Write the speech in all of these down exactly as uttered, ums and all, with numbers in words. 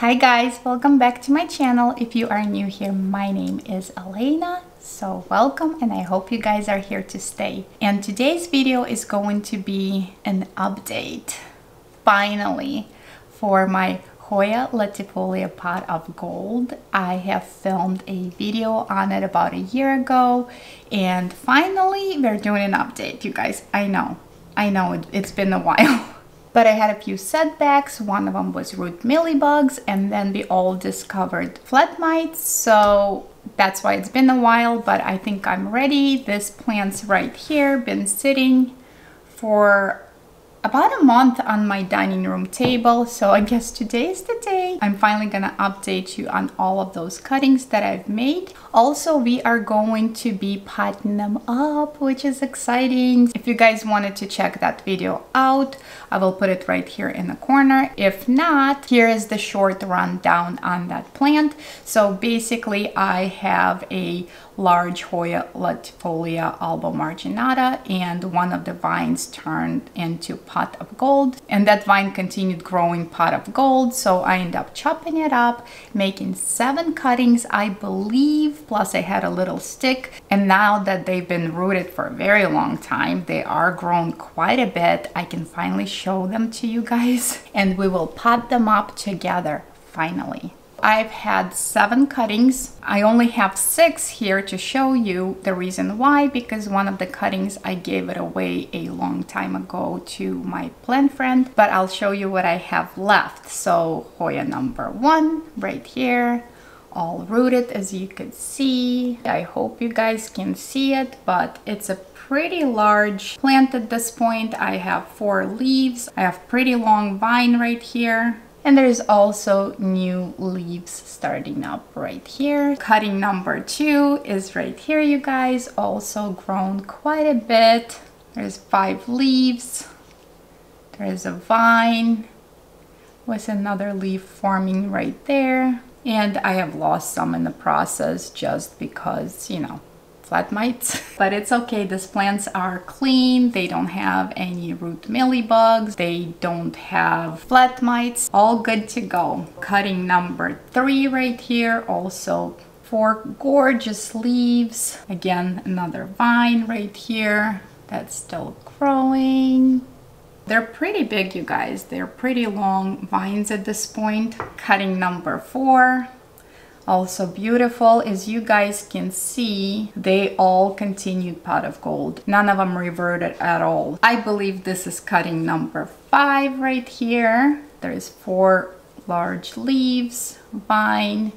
Hi guys, welcome back to my channel. If you are new here, my name is Elena, so welcome, and I hope you guys are here to stay. And today's video is going to be an update, finally, for my Hoya latifolia Pot of Gold. I have filmed a video on it about a year ago, and finally we're doing an update, you guys. I know, I know, it's been a while. But I had a few setbacks. One of them was root mealybugs, and then we all discovered flat mites. So that's why it's been a while, but I think I'm ready. This plant's right here, been sitting for about a month on my dining room table. So I guess today is the day. I'm finally gonna update you on all of those cuttings that I've made. Also, we are going to be potting them up, which is exciting. If you guys wanted to check that video out, I will put it right here in the corner. If not, here is the short rundown on that plant. So basically, I have a large Hoya latifolia albomarginata, and one of the vines turned into Pot of Gold, and that vine continued growing Pot of Gold. So I end up chopping it up, making seven cuttings, I believe, plus I had a little stick. And now that they've been rooted for a very long time, they are grown quite a bit. I can finally show them to you guys, and we will pot them up together finally. I've had seven cuttings. I only have six here to show you. The reason why, because one of the cuttings I gave it away a long time ago to my plant friend, but I'll show you what I have left. So Hoya number one right here, all rooted, as you could see. I hope you guys can see it, but it's a pretty large plant at this point. I have four leaves. I have pretty long vine right here. And there's also new leaves starting up right here. Cutting number two is right here, you guys. Also grown quite a bit. There's five leaves. There's a vine with another leaf forming right there. And I have lost some in the process just because, you know, flat mites. But it's okay, these plants are clean, they don't have any root mealybugs, they don't have flat mites, all good to go. Cutting number three right here, also four gorgeous leaves. Again, another vine right here that's still growing. They're pretty big, you guys, they're pretty long vines at this point. Cutting number four, also beautiful. As you guys can see, they all continued Pot of Gold. None of them reverted at all. I believe this is cutting number five right here. There's four large leaves, vine,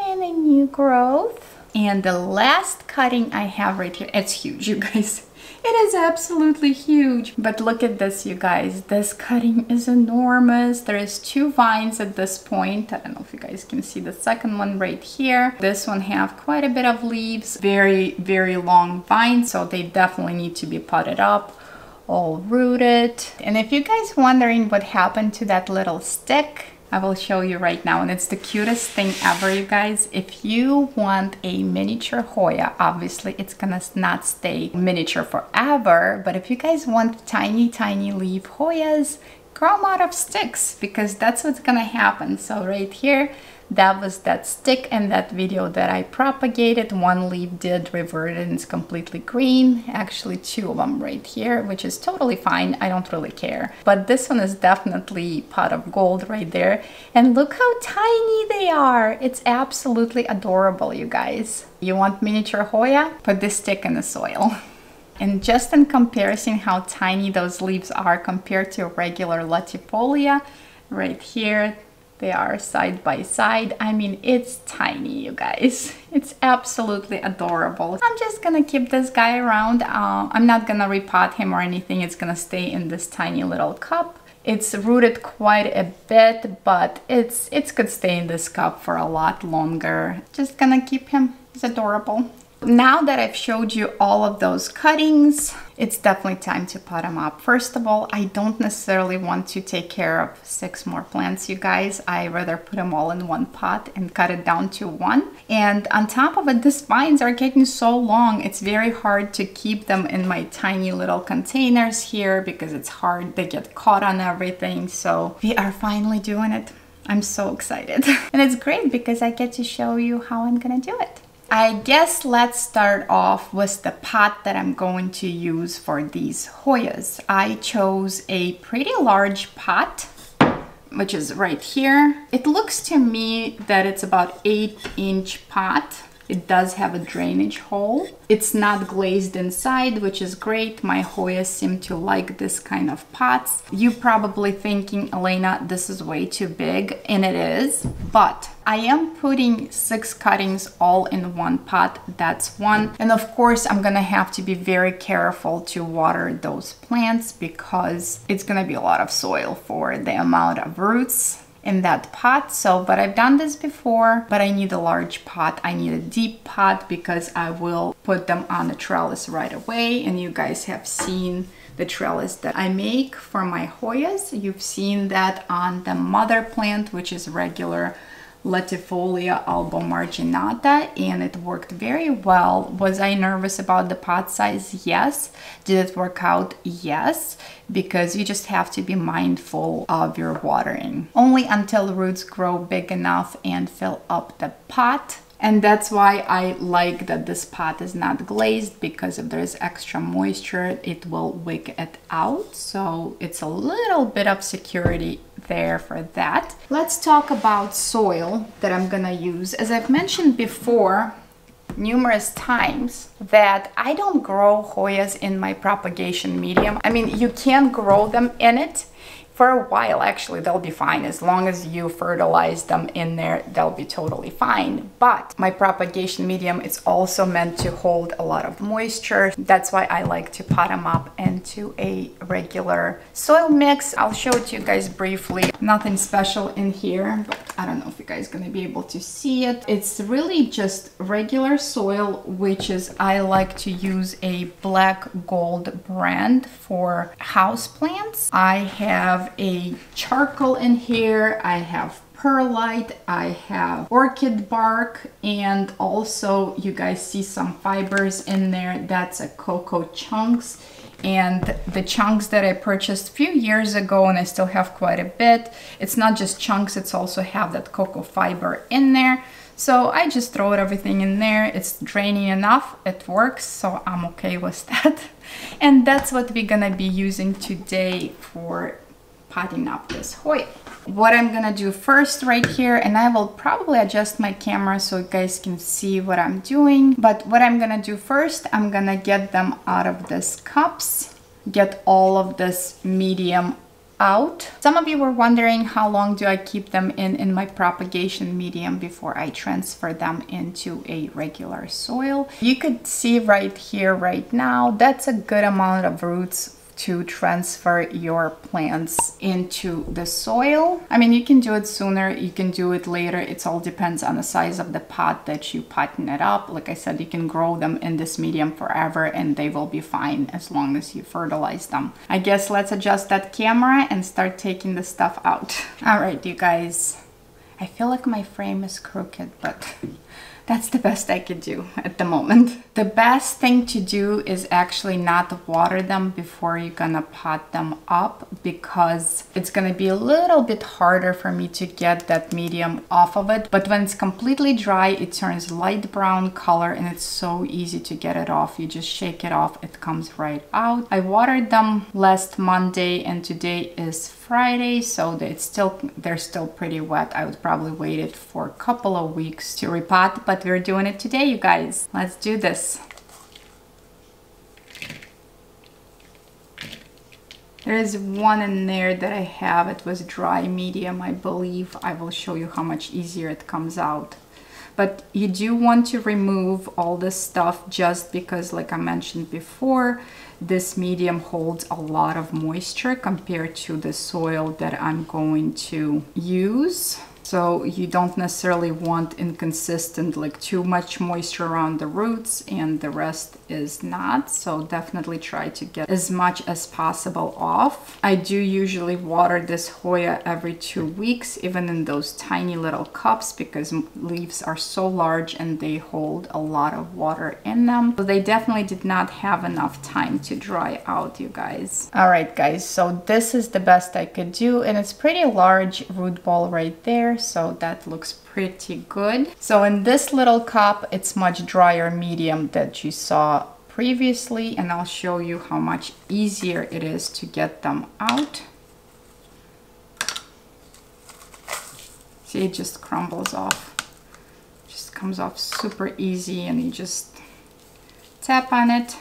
and a new growth. And the last cutting I have right here, it's huge, you guys. It is absolutely huge. But look at this, you guys. This cutting is enormous. There is two vines at this point. I don't know if you guys can see the second one right here. This one have quite a bit of leaves. Very, very long vines. So they definitely need to be potted up, all rooted. And if you guys wondering what happened to that little stick, I will show you right now, and it's the cutest thing ever, you guys. If you want a miniature Hoya, obviously it's gonna not stay miniature forever, but if you guys want tiny, tiny leaf Hoyas, grow them out of sticks, because that's what's gonna happen. So right here, that was that stick and that video that I propagated. One leaf did revert and it's completely green. Actually, two of them right here, which is totally fine. I don't really care. But this one is definitely Pot of Gold right there. And look how tiny they are. It's absolutely adorable, you guys. You want miniature Hoya? Put this stick in the soil. And just in comparison, how tiny those leaves are compared to regular latifolia right here. They are side by side. I mean, it's tiny, you guys. It's absolutely adorable. I'm just gonna keep this guy around. Uh, I'm not gonna repot him or anything. It's gonna stay in this tiny little cup. It's rooted quite a bit, but it's it could stay in this cup for a lot longer. Just gonna keep him. He's adorable. Now that I've showed you all of those cuttings, it's definitely time to pot them up. First of all, I don't necessarily want to take care of six more plants, you guys. I rather put them all in one pot and cut it down to one. And on top of it, these vines are getting so long, it's very hard to keep them in my tiny little containers here because it's hard, they get caught on everything. So we are finally doing it. I'm so excited. And it's great because I get to show you how I'm gonna do it. I guess let's start off with the pot that I'm going to use for these Hoyas. I chose a pretty large pot, which is right here. It looks to me that it's about eight inch pot. It does have a drainage hole. It's not glazed inside, which is great. My Hoyas seem to like this kind of pots. You're probably thinking, Elena, this is way too big, and it is, but I am putting six cuttings all in one pot. That's one. And of course, I'm gonna have to be very careful to water those plants because it's gonna be a lot of soil for the amount of roots in that pot. So, but I've done this before, but I need a large pot. I need a deep pot because I will put them on the trellis right away. And you guys have seen the trellis that I make for my Hoyas. You've seen that on the mother plant, which is regular Latifolia albomarginata, and it worked very well. Was I nervous about the pot size? Yes. Did it work out? Yes, because you just have to be mindful of your watering. Only until roots grow big enough and fill up the pot. And that's why I like that this pot is not glazed, because if there's extra moisture, it will wick it out. So it's a little bit of security there for that. Let's talk about soil that I'm gonna use. As I've mentioned before numerous times, that I don't grow Hoyas in my propagation medium. I mean, you can grow them in it. For a while, actually, they'll be fine. As long as you fertilize them in there, they'll be totally fine. But my propagation medium is also meant to hold a lot of moisture. That's why I like to pot them up into a regular soil mix. I'll show it to you guys briefly. Nothing special in here, but I don't know if you guys are gonna be able to see it. It's really just regular soil, which is, I like to use a Black Gold brand for house plants. I have a charcoal in here, I have perlite, I have orchid bark, and also you guys see some fibers in there. That's a cocoa chunks, and the chunks that I purchased a few years ago, and I still have quite a bit. It's not just chunks, it's also have that cocoa fiber in there. So I just throw everything in there. It's draining enough, it works, so I'm okay with that. And that's what we're gonna be using today for potting up this Hoya. What I'm gonna do first right here, and I will probably adjust my camera so you guys can see what I'm doing, but what I'm gonna do first, I'm gonna get them out of these cups, get all of this medium out. Some of you were wondering how long do I keep them in in my propagation medium before I transfer them into a regular soil. You could see right here right now, that's a good amount of roots to transfer your plants into the soil. I mean, you can do it sooner, you can do it later. It all depends on the size of the pot that you potting it up. Like I said, you can grow them in this medium forever and they will be fine as long as you fertilize them. I guess let's adjust that camera and start taking the stuff out. All right, you guys, I feel like my frame is crooked, but that's the best I could do at the moment. The best thing to do is actually not water them before you're gonna pot them up, because it's gonna be a little bit harder for me to get that medium off of it. But when it's completely dry, it turns light brown color and it's so easy to get it off. You just shake it off, it comes right out. I watered them last Monday and today is Friday, so it's still, they're still pretty wet. I would probably wait it for a couple of weeks to repot, but But we're doing it today, you guys. Let's do this. There is one in there that I have. It was dry medium, I believe. I will show you how much easier it comes out. But you do want to remove all this stuff just because, like I mentioned before, this medium holds a lot of moisture compared to the soil that I'm going to use. So you don't necessarily want inconsistent, like too much moisture around the roots and the rest is not. So definitely try to get as much as possible off. I do usually water this Hoya every two weeks, even in those tiny little cups, because leaves are so large and they hold a lot of water in them. So they definitely did not have enough time to dry out, you guys. All right, guys, so this is the best I could do, and it's pretty large root ball right there. So that looks pretty good. So in this little cup, it's much drier medium that you saw previously, and I'll show you how much easier it is to get them out. See, it just crumbles off. Just comes off super easy, and you just tap on it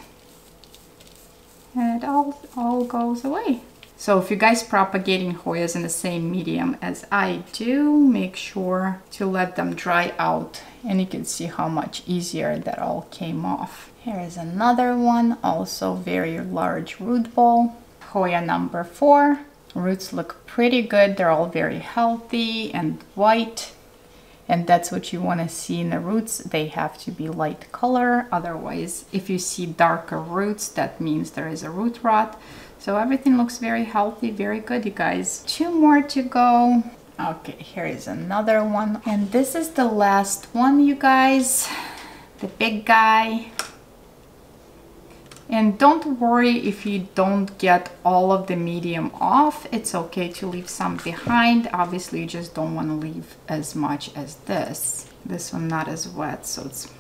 and it all, all goes away. So if you guys propagating Hoyas in the same medium as I do, make sure to let them dry out, and you can see how much easier that all came off. Here is another one, also very large root ball, Hoya number four. Roots look pretty good, they're all very healthy and white, and that's what you want to see in the roots. They have to be light color, otherwise if you see darker roots, that means there is a root rot. So everything looks very healthy, very good, you guys. Two more to go. Okay, here is another one. And this is the last one, you guys, the big guy. And don't worry if you don't get all of the medium off. It's okay to leave some behind. Obviously, you just don't want to leave as much as this. This one not as wet, so it's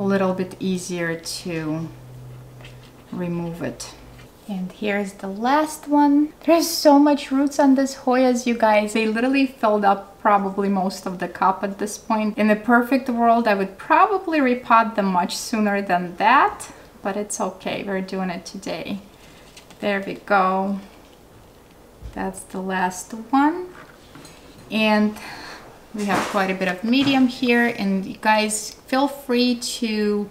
a little bit easier to remove it. And here's the last one. There's so much roots on this Hoyas, you guys. They literally filled up probably most of the cup at this point. In a perfect world, I would probably repot them much sooner than that, but it's okay, we're doing it today. There we go. That's the last one. And we have quite a bit of medium here, and you guys feel free to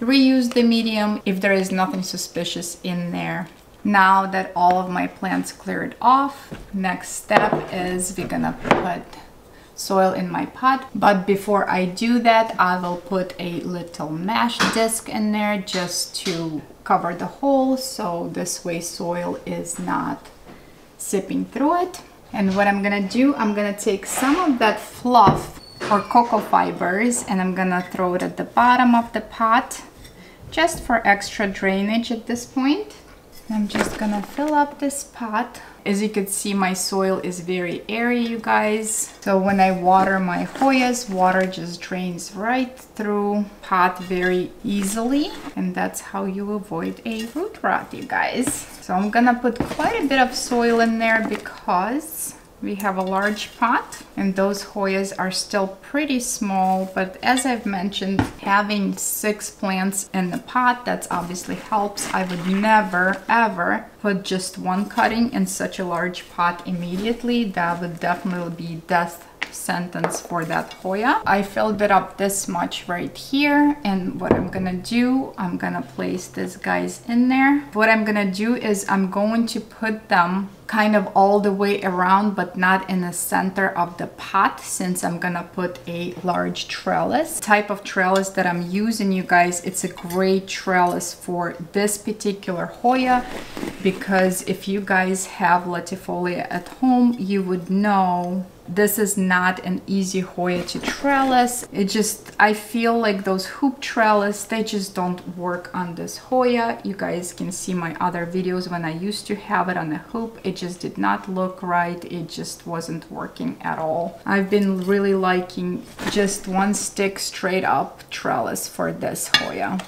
reuse the medium if there is nothing suspicious in there. Now that all of my plants cleared off, next step is we're gonna put soil in my pot. But before I do that, I will put a little mesh disc in there just to cover the hole, so this way soil is not sipping through it. And what I'm gonna do, I'm gonna take some of that fluff or cocoa fibers, and I'm gonna throw it at the bottom of the pot, just for extra drainage at this point. I'm just gonna fill up this pot. As you can see, my soil is very airy, you guys. So when I water my Hoyas, water just drains right through pot very easily. And that's how you avoid a root rot, you guys. So I'm gonna put quite a bit of soil in there because we have a large pot, and those Hoyas are still pretty small, but as I've mentioned, having six plants in the pot, that obviously helps. I would never ever put just one cutting in such a large pot immediately. That would definitely be death sentence for that Hoya. I filled it up this much right here, and what I'm gonna do, I'm gonna place these guys in there. What I'm gonna do is I'm going to put them kind of all the way around, but not in the center of the pot, since I'm gonna put a large trellis. The type of trellis that I'm using, you guys, it's a great trellis for this particular Hoya, because if you guys have latifolia at home, you would know this is not an easy Hoya to trellis. It just, I feel like those hoop trellis, they just don't work on this Hoya. You guys can see my other videos when I used to have it on a hoop. It just did not look right. It just wasn't working at all. I've been really liking just one stick straight up trellis for this Hoya.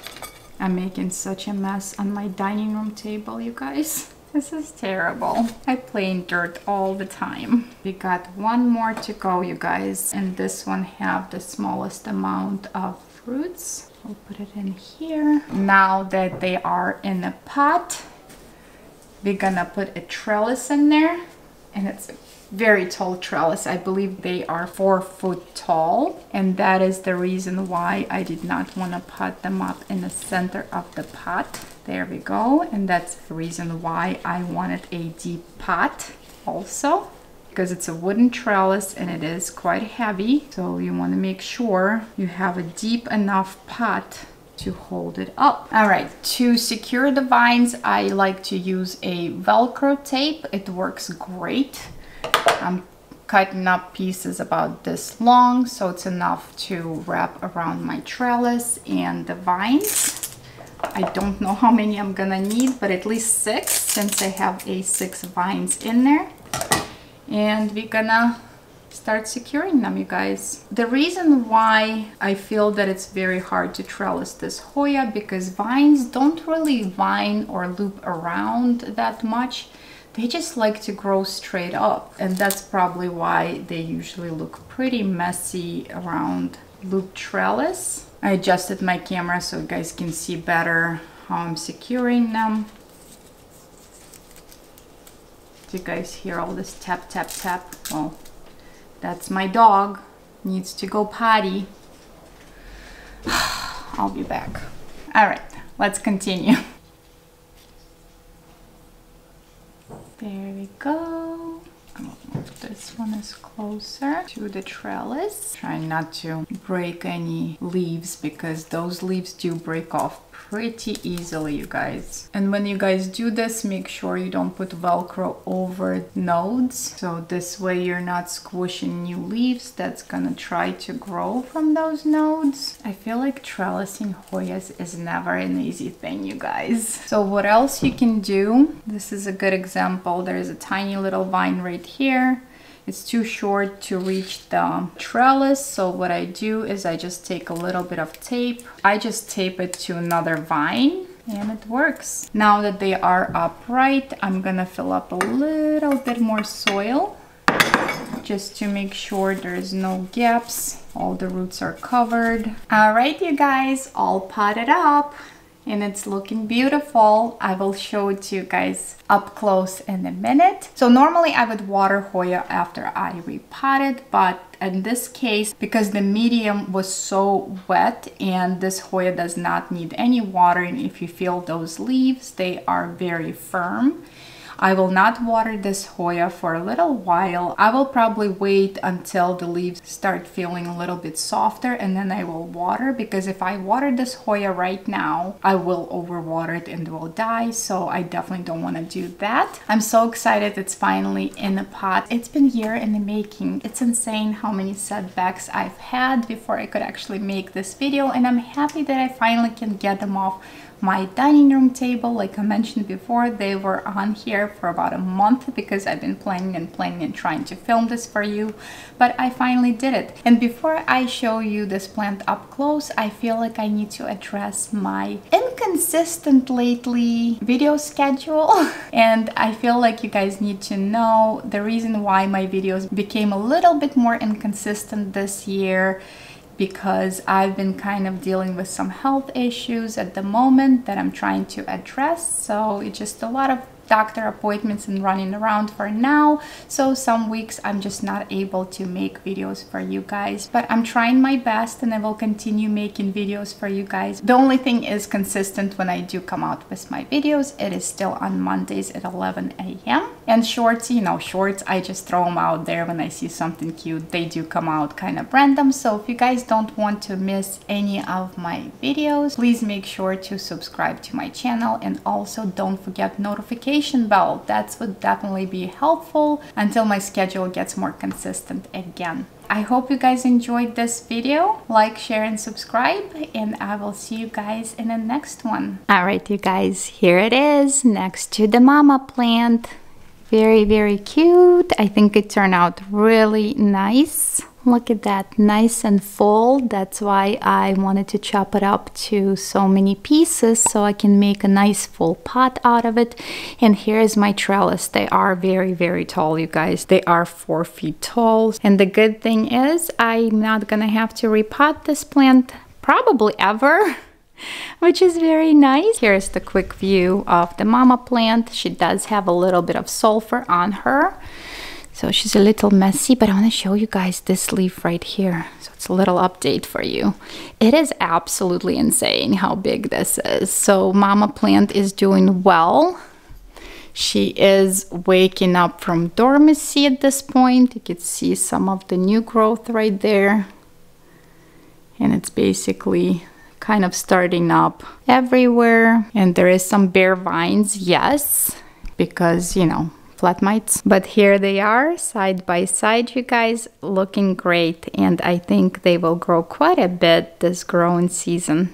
I'm making such a mess on my dining room table, you guys. This is terrible. I play in dirt all the time. We got one more to go, you guys, and this one have the smallest amount of roots. I'll put it in here. Now that they are in a pot, we're gonna put a trellis in there, and it's a very tall trellis. I believe they are four foot tall, and that is the reason why I did not want to pot them up in the center of the pot. There we go. And that's the reason why I wanted a deep pot also. because it's a wooden trellis and it is quite heavy. So you want to make sure you have a deep enough pot to hold it up. All right, to secure the vines, I like to use a Velcro tape. It works great. I'm cutting up pieces about this long, so it's enough to wrap around my trellis and the vines. I don't know how many I'm gonna need, but at least six, since I have a six vines in there. And we're gonna start securing them, you guys. The reason why I feel that it's very hard to trellis this Hoya, because vines don't really vine or loop around that much. They just like to grow straight up, and that's probably why they usually look pretty messy around loop trellis. I adjusted my camera so you guys can see better how I'm securing them. Do you guys hear all this tap, tap, tap? Well, that's my dog. Needs to go potty. I'll be back. All right, let's continue. There we go. I'll move this one is closer to the trellis. Try not to break any leaves, because those leaves do break off pretty easily, you guys. And when you guys do this, make sure you don't put Velcro over nodes. So this way you're not squishing new leaves that's gonna try to grow from those nodes. I feel like trellising Hoyas is never an easy thing, you guys. So what else you can do? This is a good example. There's a tiny little vine right here. It's too short to reach the trellis, so what I do is I just take a little bit of tape. I just tape it to another vine, and it works. Now that they are upright, I'm gonna fill up a little bit more soil just to make sure there's no gaps. All the roots are covered. All right, you guys, all potted up. And it's looking beautiful. I will show it to you guys up close in a minute. So normally I would water Hoya after I repotted, but in this case, because the medium was so wet and this Hoya does not need any watering, if you feel those leaves, they are very firm. I will not water this Hoya for a little while. I will probably wait until the leaves start feeling a little bit softer, and then I will water, because if I water this Hoya right now, I will overwater it and it will die. So I definitely don't want to do that. I'm so excited it's finally in the pot. It's been a year in the making. It's insane how many setbacks I've had before I could actually make this video, and I'm happy that I finally can get them off my dining room table. Like I mentioned before, they were on here for about a month because I've been planning and planning and trying to film this for you, but I finally did it. And before I show you this plant up close, I feel like I need to address my inconsistent lately video schedule. And I feel like you guys need to know the reason why my videos became a little bit more inconsistent this year, because I've been kind of dealing with some health issues at the moment that I'm trying to address. So it's just a lot of doctor appointments and running around for now. So some weeks I'm just not able to make videos for you guys, but I'm trying my best and I will continue making videos for you guys. The only thing is consistent when I do come out with my videos, it is still on Mondays at eleven a m And shorts, you know, shorts, I just throw them out there when I see something cute. They do come out kind of random. So if you guys don't want to miss any of my videos, please make sure to subscribe to my channel, and also don't forget notifications bell. That would definitely be helpful until my schedule gets more consistent again. I hope you guys enjoyed this video. Like, share, and subscribe, and I will see you guys in the next one. All right, you guys, here it is next to the mama plant. Very, very cute. I think it turned out really nice. Look at that, nice and full. That's why I wanted to chop it up to so many pieces so I can make a nice full pot out of it. And here is my trellis. They are very, very tall, you guys. They are four feet tall. And the good thing is I'm not gonna have to repot this plant probably ever, which is very nice. Here's the quick view of the mama plant. She does have a little bit of sulfur on her. So she's a little messy, but I want to show you guys this leaf right here. So it's a little update for you. It is absolutely insane how big this is. So mama plant is doing well. She is waking up from dormancy at this point. You can see some of the new growth right there. And it's basically kind of starting up everywhere. And there is some bare vines, yes, because, you know, flat mites. But here they are side by side, you guys, looking great. And I think they will grow quite a bit this growing season.